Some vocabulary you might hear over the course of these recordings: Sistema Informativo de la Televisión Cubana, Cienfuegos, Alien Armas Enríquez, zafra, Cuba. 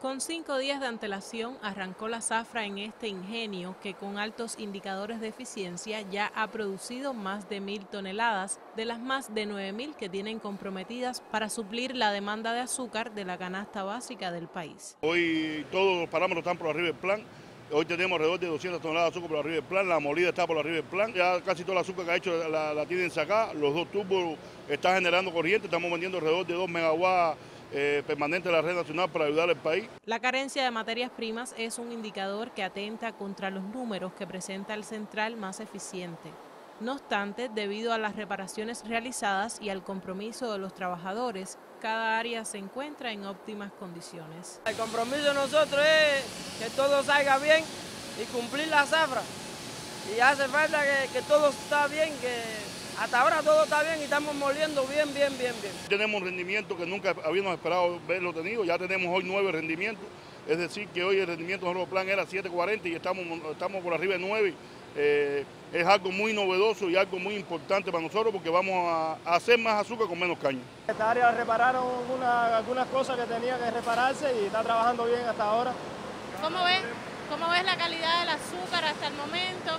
Con 5 días de antelación arrancó la zafra en este ingenio que con altos indicadores de eficiencia ya ha producido más de 1.000 toneladas de las más de 9.000 que tienen comprometidas para suplir la demanda de azúcar de la canasta básica del país. Hoy todos los parámetros están por arriba del plan. Hoy tenemos alrededor de 200 toneladas de azúcar por arriba del plan, la molida está por arriba del plan, ya casi toda la azúcar que ha hecho la tienen sacada, los 2 tubos están generando corriente, estamos vendiendo alrededor de 2 megawatts permanentes de la red nacional para ayudar al país. La carencia de materias primas es un indicador que atenta contra los números que presenta el central más eficiente. No obstante, debido a las reparaciones realizadas y al compromiso de los trabajadores, cada área se encuentra en óptimas condiciones. El compromiso de nosotros es que todo salga bien y cumplir la zafra. Y hace falta que todo está bien, que hasta ahora todo está bien y estamos moliendo bien. Tenemos un rendimiento que nunca habíamos esperado verlo tenido, ya tenemos hoy 9 rendimientos. Es decir, que hoy el rendimiento de nuestro plan era 7.40 y estamos por arriba de 9. Es algo muy novedoso y algo muy importante para nosotros porque vamos a hacer más azúcar con menos caña. Esta área repararon algunas cosas que tenía que repararse y está trabajando bien hasta ahora. ¿Cómo ves la calidad del azúcar hasta el momento?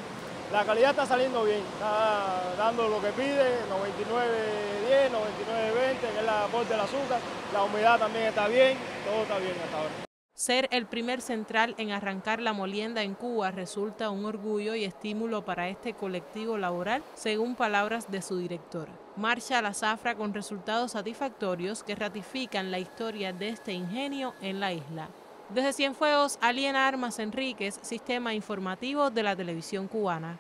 La calidad está saliendo bien, está dando lo que pide, 99.10, 99.20, que es la aporte del azúcar. La humedad también está bien, todo está bien hasta ahora. Ser el primer central en arrancar la molienda en Cuba resulta un orgullo y estímulo para este colectivo laboral, según palabras de su directora. Marcha la zafra con resultados satisfactorios que ratifican la historia de este ingenio en la isla. Desde Cienfuegos, Alien Armas Enríquez, Sistema Informativo de la Televisión Cubana.